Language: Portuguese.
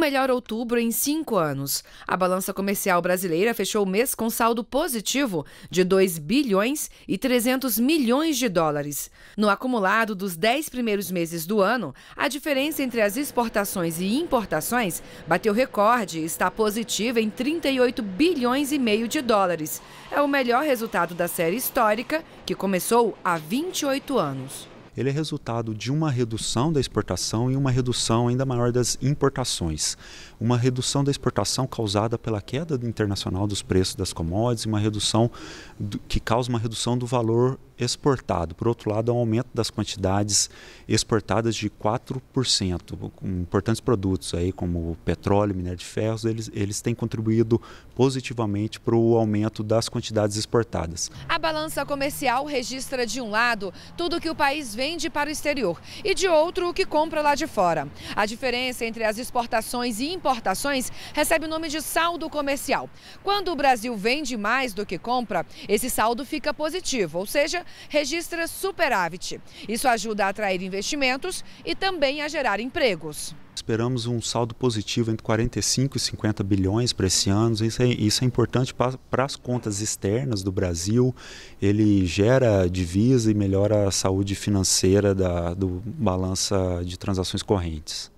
melhor outubro em 5 anos. A balança comercial brasileira fechou o mês com saldo positivo de US$ 2,3 bilhões. No acumulado dos 10 primeiros meses do ano, a diferença entre as exportações e importações bateu recorde e está positiva em US$ 38,5 bilhões. É o melhor resultado da série histórica, que começou há 28 anos. Ele é resultado de uma redução da exportação e uma redução ainda maior das importações. Uma redução da exportação causada pela queda internacional dos preços das commodities, uma redução que causa uma redução do valor exportado. Por outro lado, há um aumento das quantidades exportadas de 4%. Importantes produtos aí, como petróleo, minério de ferro, eles têm contribuído positivamente para o aumento das quantidades exportadas. A balança comercial registra, de um lado, tudo que o país vende para o exterior e, de outro, o que compra lá de fora. A diferença entre as exportações e importações recebe o nome de saldo comercial. Quando o Brasil vende mais do que compra, esse saldo fica positivo, ou seja, registra superávit. Isso ajuda a atrair investimentos e também a gerar empregos. Esperamos um saldo positivo entre 45 e 50 bilhões para esse ano. Isso é importante para as contas externas do Brasil. Ele gera divisa e melhora a saúde financeira da balança de transações correntes.